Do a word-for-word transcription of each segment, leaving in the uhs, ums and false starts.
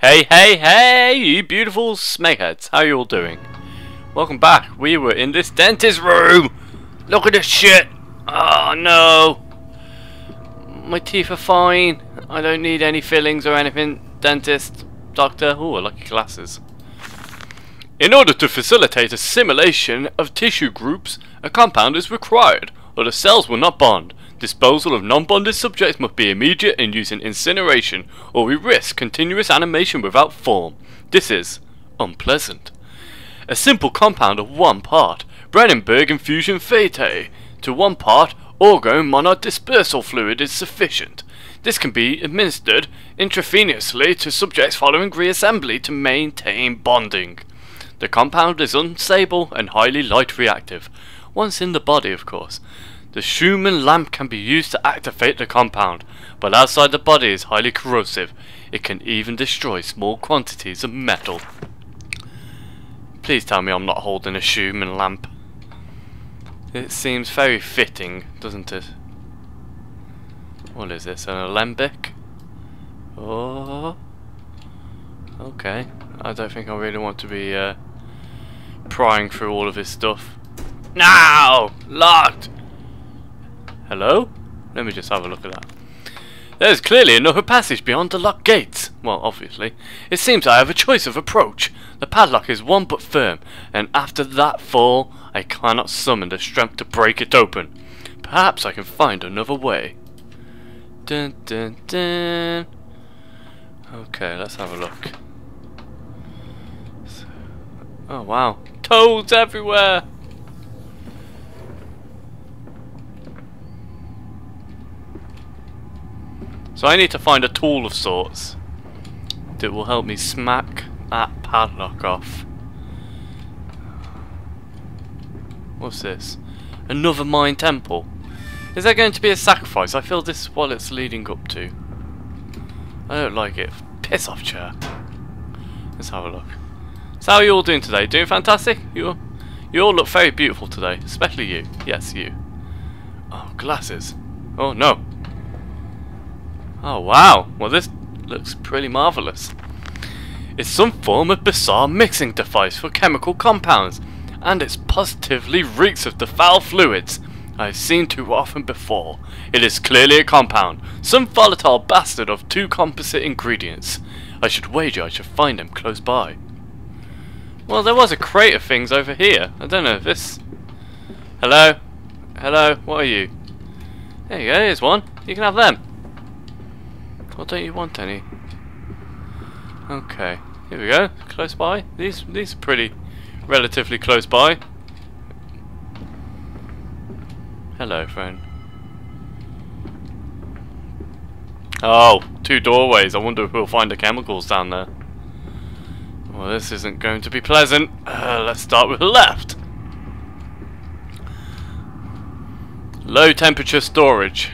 Hey, hey, hey, you beautiful smegheads, how you all doing? Welcome back. We were in this dentist room. Look at this shit. Oh no. My teeth are fine. I don't need any fillings or anything. Dentist, doctor, ooh, I like your glasses. In order to facilitate assimilation of tissue groups, a compound is required, or the cells will not bond. Disposal of non-bonded subjects must be immediate and using incineration, or we risk continuous animation without form. This is unpleasant. A simple compound of one part, Brandenburg Infusion Fetae, to one part, Orgo Monodispersal Fluid is sufficient. This can be administered intravenously to subjects following reassembly to maintain bonding. The compound is unstable and highly light reactive, once in the body of course. The Schumann lamp can be used to activate the compound, but outside the body is highly corrosive. It can even destroy small quantities of metal. Please tell me I'm not holding a Schumann lamp. It seems very fitting, doesn't it? What is this, an alembic? Oh, okay. I don't think I really want to be uh, prying through all of this stuff. No! Locked! Hello? Let me just have a look at that. There's clearly another passage beyond the locked gates. Well, obviously. It seems I have a choice of approach. The padlock is one but firm, and after that fall, I cannot summon the strength to break it open. Perhaps I can find another way. Dun dun dun. Okay, let's have a look. Oh wow, toads everywhere! So I need to find a tool of sorts that will help me smack that padlock off. What's this? Another mine temple. Is there going to be a sacrifice? I feel this is what it's leading up to. I don't like it. Piss off, chair. Let's have a look. So how are you all doing today? Doing fantastic? You all, you all look very beautiful today. Especially you. Yes, you. Oh, glasses. Oh, no. Oh, wow. Well, this looks pretty marvellous. It's some form of bizarre mixing device for chemical compounds, and it positively reeks of the foul fluids I've seen too often before. It is clearly a compound. Some volatile bastard of two composite ingredients. I should wager I should find them close by. Well, there was a crate of things over here. I don't know if this... Hello? Hello? What are you? There you go, here's one. You can have them. Well, don't you want any? Okay. Here we go. Close by. These, these are pretty... relatively close by. Hello, friend. Oh, two doorways. I wonder if we'll find the chemicals down there. Well, this isn't going to be pleasant. Uh, let's start with the left. Low temperature storage.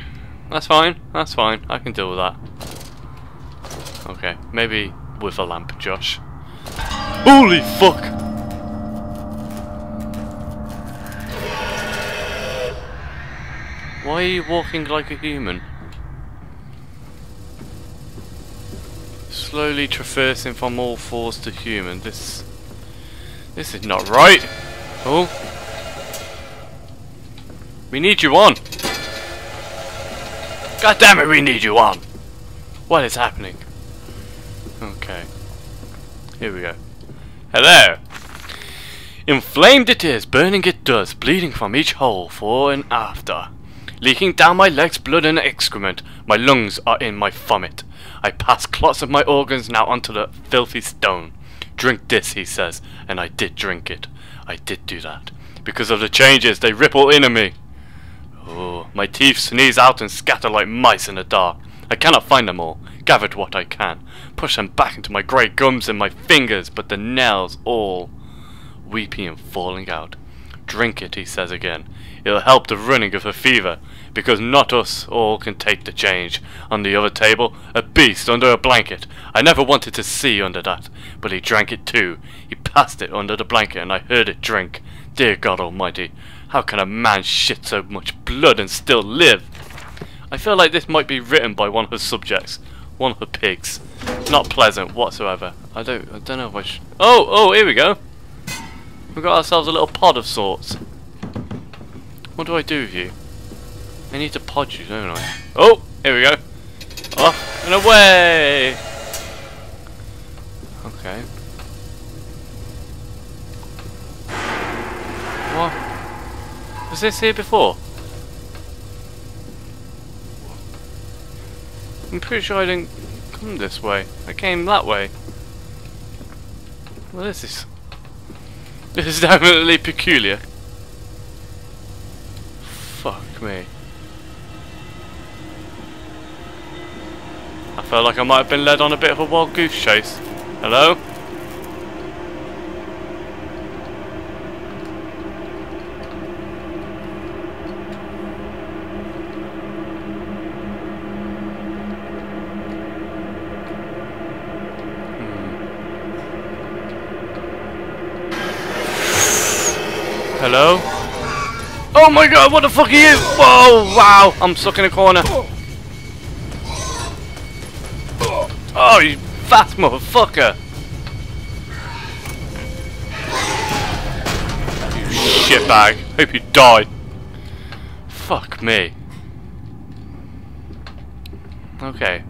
That's fine. That's fine. I can deal with that. Okay. Maybe with a lamp, Josh. Holy fuck! Why are you walking like a human? Slowly traversing from all fours to human. This... This is not right! Oh! We need you on! God damn it, we need you on! What is happening? Okay. Here we go. Hello! Inflamed it is, burning it does, bleeding from each hole, fore and after. Leaking down my legs, blood and excrement. My lungs are in my vomit. I pass clots of my organs now onto the filthy stone. Drink this, he says, and I did drink it. I did do that. Because of the changes, they ripple inner me. Oh, my teeth sneeze out and scatter like mice in the dark. I cannot find them all. Gathered what I can. Push them back into my grey gums and my fingers, but the nails all weepy and falling out. Drink it, he says again. It'll help the running of the fever, because not us all can take the change. On the other table, a beast under a blanket. I never wanted to see under that, but he drank it too. He passed it under the blanket and I heard it drink. Dear God Almighty, how can a man shit so much blood and still live? I feel like this might be written by one of her subjects, one of her pigs. Not pleasant whatsoever. I don't I don't know if I should. Oh, oh, here we go. We've got ourselves a little pod of sorts. What do I do with you? I need to pod you, don't I? Oh, here we go. Off and away. Okay. What? Was this here before? I'm pretty sure I didn't come this way. I came that way. What is this? This is definitely peculiar. Fuck me. I felt like I might have been led on a bit of a wild goose chase. Hello? Hello? Oh my god, what the fuck are you? Whoa, wow, I'm stuck in a corner. Oh, you fat motherfucker. You shitbag. Hope you die. Fuck me. Okay.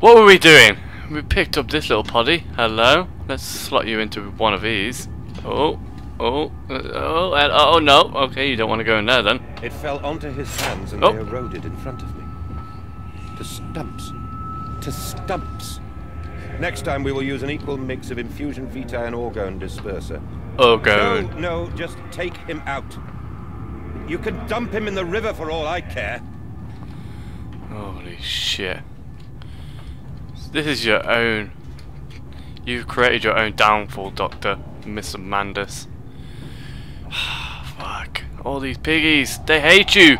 What were we doing? We picked up this little poddy. Hello? Let's slot you into one of these. Oh. Oh, oh, and, oh no, okay, you don't want to go in there then. It fell onto his hands and oh. They eroded in front of me. To stumps. To stumps. Next time we will use an equal mix of infusion vitae and orgone disperser. Orgone. Okay. No, no, just take him out. You could dump him in the river for all I care. Holy shit. This is your own. You've created your own downfall, Doctor Mister Mandus. Fuck. All these piggies, they hate you!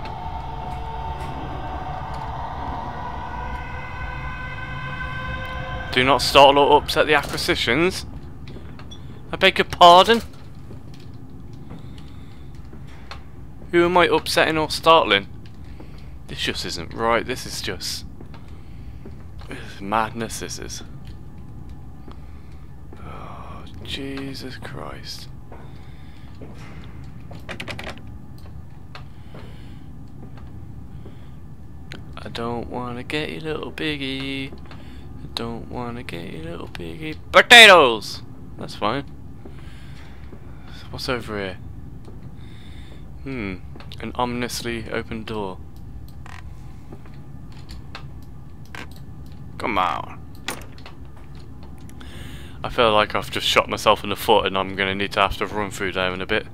Do not startle or upset the acquisitions. I beg your pardon? Who am I upsetting or startling? This just isn't right, this is just... This is madness, this is. Oh, Jesus Christ. I don't wanna get you little piggy. I don't wanna get you little piggy. Potatoes! That's fine. What's over here? Hmm. An ominously open door. Come on. I feel like I've just shot myself in the foot and I'm gonna need to have to run through there in a bit.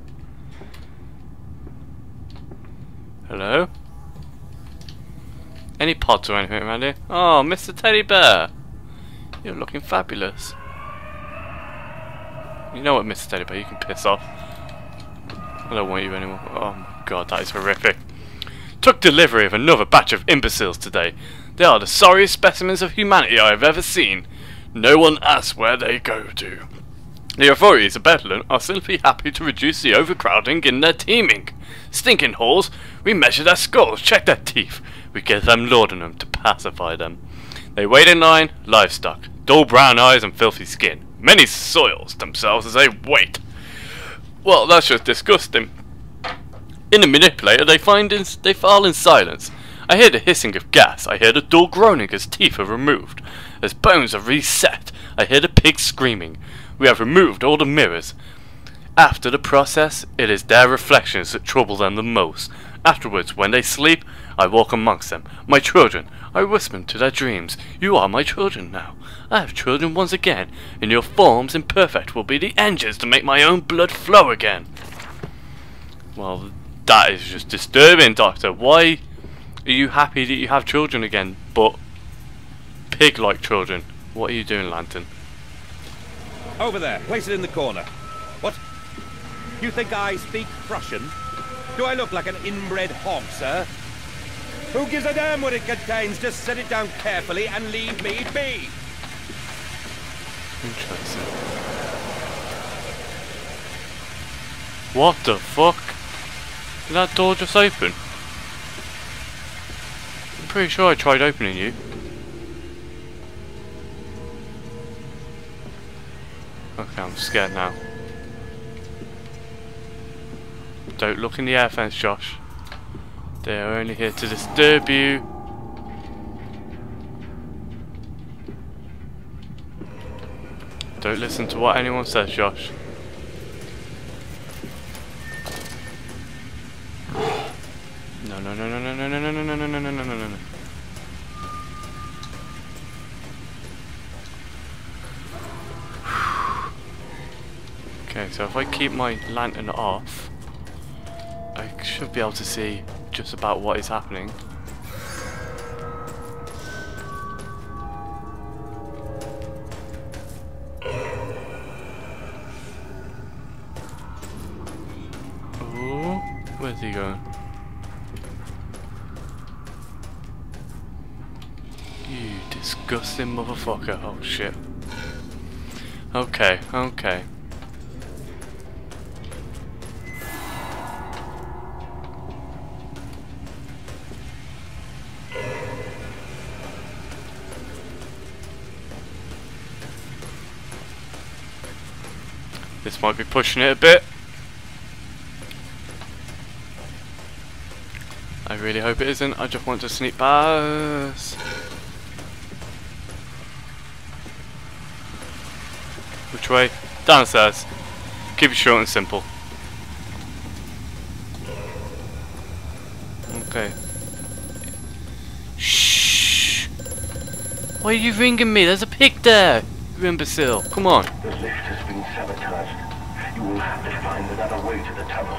Hello? Any pods or anything around here? Oh, Mister Teddy Bear! You're looking fabulous. You know what, Mister Teddy Bear, you can piss off. I don't want you anymore. Oh my god, that is horrific. Took delivery of another batch of imbeciles today. They are the sorriest specimens of humanity I have ever seen. No one asks where they go to. The authorities of Bedlam are simply happy to reduce the overcrowding in their teeming. Stinking halls, we measure their skulls, check their teeth. We give them laudanum to pacify them. They wait in line, livestock, dull brown eyes and filthy skin. Many soils themselves as they wait. Well, that's just disgusting. In the manipulator, they find in, they fall in silence. I hear the hissing of gas. I hear the dull groaning as teeth are removed, as bones are reset. I hear the pig screaming. We have removed all the mirrors. After the process, it is their reflections that trouble them the most. Afterwards, when they sleep, I walk amongst them. My children, I whisper to their dreams. You are my children now. I have children once again, and your forms imperfect will be the engines to make my own blood flow again. Well, that is just disturbing, Doctor. Why are you happy that you have children again, but pig-like children? What are you doing, Lantern? Over there. Place it in the corner. What? You think I speak Prussian? Do I look like an inbred hog, sir? Who gives a damn what it contains? Just set it down carefully and leave me be! Interesting. What the fuck? Did that door just open? I'm pretty sure I tried opening you. Okay, I'm scared now. Don't look in the air fence, Josh. They are only here to disturb you. Don't listen to what anyone says, Josh. No, no, no, no, no, no, no, no, no, no, no, no, no, no, no. Okay, so if I keep my lantern off, I should be able to see just about what is happening. Where's he going? You disgusting motherfucker. Oh shit. Okay, okay. This might be pushing it a bit. I really hope it isn't. I just want to sneak past. Which way? Downstairs. Keep it short and simple. Okay. Shh. Why are you ringing me? There's a pig there. You imbecile. Come on. The lift has been sabotaged. You will have to find another way to the tunnel.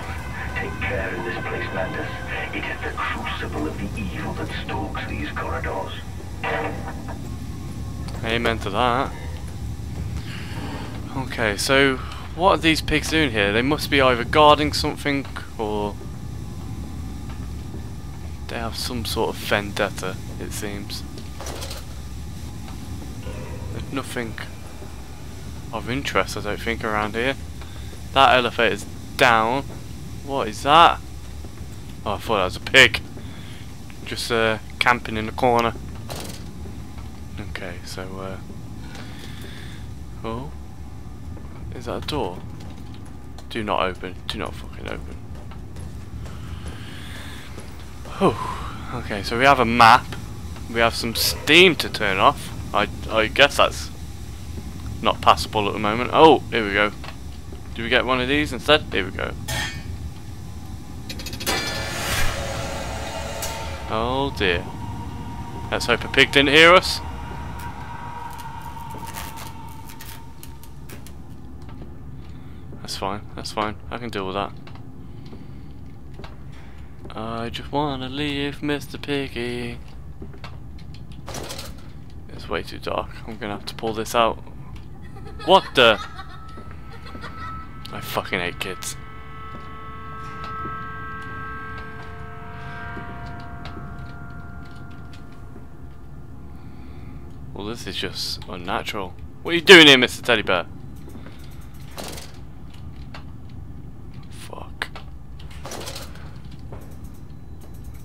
Take care in this place, Mandus. It is the crucible of the evil that stalks these corridors. Amen to that. Okay, so what are these pigs doing here? They must be either guarding something or they have some sort of vendetta, it seems. There's nothing of interest, I don't think, around here. That elevator's down. What is that? Oh, I thought that was a pig. Just uh, camping in the corner. Okay, so... Uh, oh. Is that a door? Do not open. Do not fucking open. Oh. Okay, so we have a map. We have some steam to turn off. I, I guess that's not passable at the moment. Oh, here we go. Do we get one of these instead? Here we go. Oh dear. Let's hope a pig didn't hear us. That's fine, that's fine. I can deal with that. I just wanna leave Mister Piggy. It's way too dark. I'm gonna have to pull this out. What the? I fucking hate kids. Well, this is just unnatural. What are you doing here, Mister Teddy Bear? Fuck.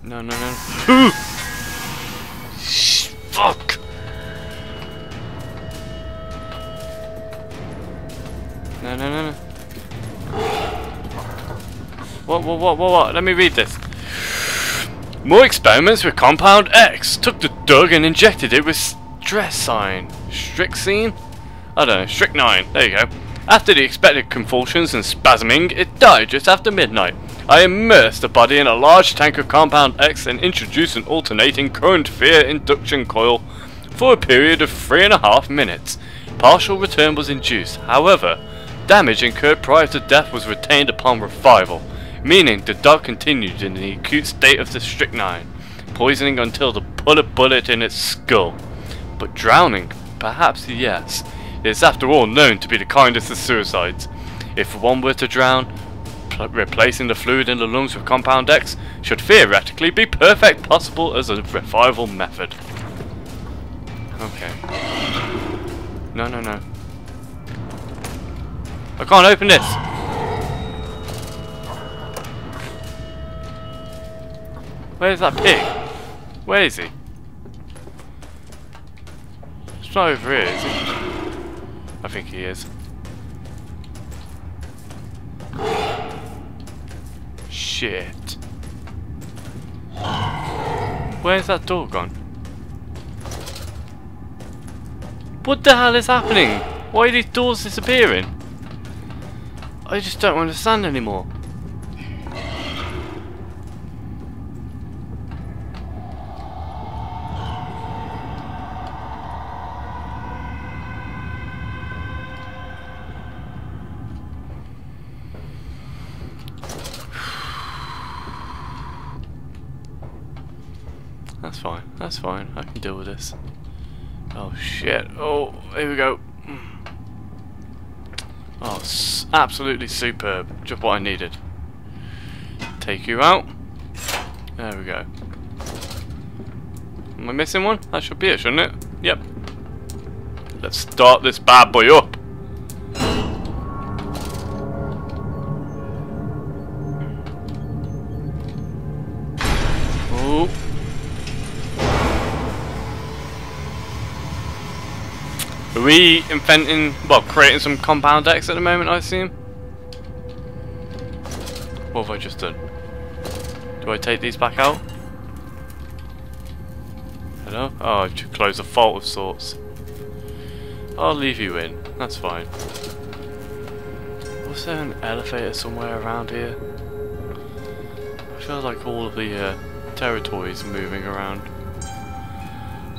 No, no, no. Ooh! Shh, fuck! No, no, no, no. What, what, what, what, what? Let me read this. More experiments with Compound X. Took the drug and injected it with... Stressine, Strixine? I don't know, Strychnine, there you go. After the expected convulsions and spasming, it died just after midnight. I immersed the body in a large tank of Compound X and introduced an alternating current fear induction coil for a period of three and a half minutes. Partial return was induced, however, damage incurred prior to death was retained upon revival, meaning the dog continued in the acute state of the Strychnine, poisoning until the bullet bullet in its skull. But drowning? Perhaps yes. It is after all known to be the kindest of suicides. If one were to drown, replacing the fluid in the lungs with Compound X should theoretically be perfect possible as a revival method. Okay. No, no, no. I can't open this! Where's that pig? Where is he? It's not over here, is he? I think he is. Shit. Where's that door gone? What the hell is happening? Why are these doors disappearing? I just don't understand anymore. That's fine, that's fine, I can deal with this. Oh shit, oh, here we go. Oh, s absolutely superb, just what I needed. Take you out. There we go. Am I missing one? That should be it, shouldn't it? Yep. Let's start this bad boy up. Oh. Are we inventing, well, creating some Compound X at the moment, I assume? What have I just done? Do I take these back out? Hello? Oh, I should close a vault of sorts. I'll leave you in, that's fine. Was there an elevator somewhere around here? I feel like all of the uh, territories moving around.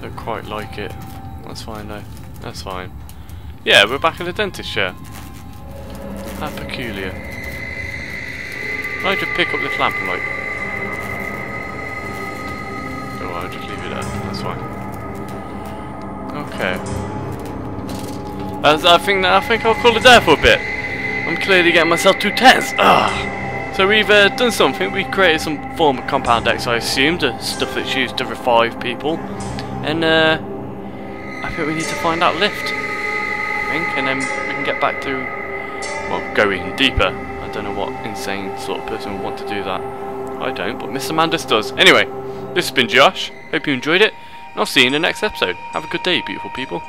Don't quite like it. That's fine though. That's fine. Yeah, we're back in the dentist chair. How peculiar. I'll just pick up this lamp and like... oh, I'll just leave it there. That's fine. Okay. As I think that I think I'll call it there for a bit. I'm clearly getting myself too tense. Ugh. So we've uh, done something. We've created some form of Compound X, I assume, the stuff that's used to revive people, and uh. I think we need to find that lift, I think, and then we can get back to, well, go in deeper. I don't know what insane sort of person would want to do that. I don't, but Mister Mandus does. Anyway, this has been Josh. Hope you enjoyed it, and I'll see you in the next episode. Have a good day, beautiful people.